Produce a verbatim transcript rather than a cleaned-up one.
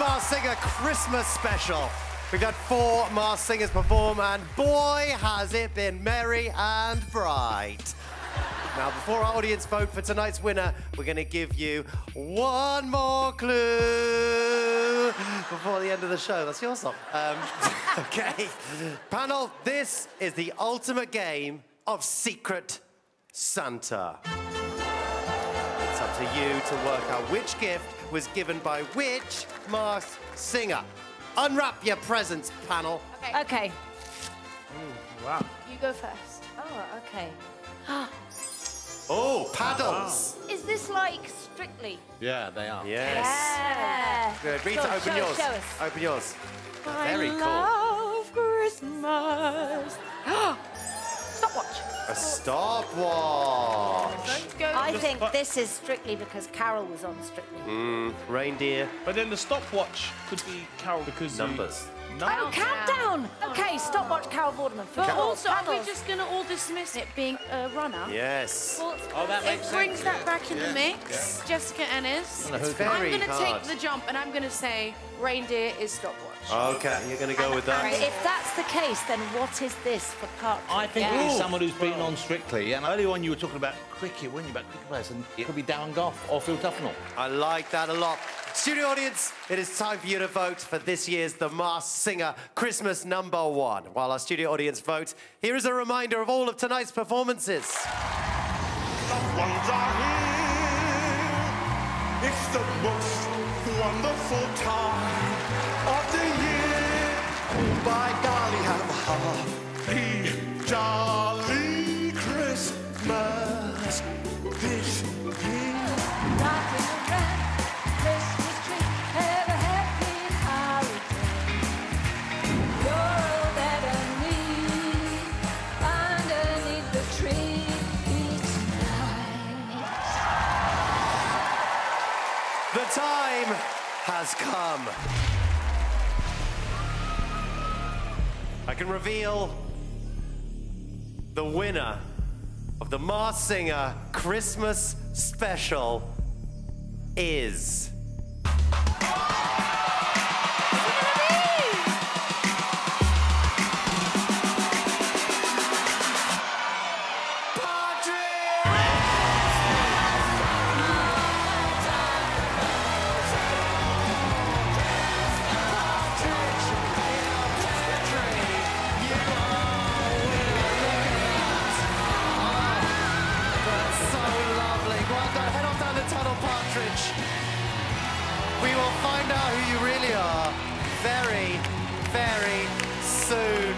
Masked Singer Christmas special. We've had four Masked Singers perform, and boy, has it been merry and bright. Now, before our audience vote for tonight's winner, we're going to give you one more clue before the end of the show. That's your song. Um, OK. Panel, this is the ultimate game of Secret Santa. It's up to you to work out which gift was given by which Masked Singer. Unwrap your presents, panel. OK. OK. Ooh, wow. You go first. Oh, OK. Oh, paddles! Wow. Is this like Strictly? Yeah, they are. Yes. Yeah. Good. Rita, show, open show, yours. Show us. Open yours. I Very cool. I love Christmas. Stopwatch. A stopwatch. I think this is Strictly because Carol was on Strictly. Mm, reindeer. But then the stopwatch could be Carol because numbers. You... No. Oh, countdown! Oh. OK, stopwatch Carol Borderman. But Cal also, Paddles. Are we just going to all dismiss it being a runner? Yes. Well, oh, that makes sense. It brings that back in yeah. the mix. Yeah. Jessica Ennis. It's very I'm going to take the jump and I'm going to say reindeer is stopwatch. OK, you're going to go and, with that. And if that's the case, then what is this for Park? I think yeah. it's someone who's been on Strictly. And earlier on, you were talking about cricket, weren't you, about cricket players? And it could be Darren Gough or Phil Tufnell. I like that a lot. Studio audience, it is time for you to vote for this year's The Masked Singer Christmas number one. While our studio audience vote, here is a reminder of all of tonight's performances. Loved ones are here. It's the most wonderful time of the year. Oh, by golly, have a happy, jolly Christmas this year. Time has come. I can reveal the winner of the Masked Singer Christmas special is... We will find out who you really are very, very soon.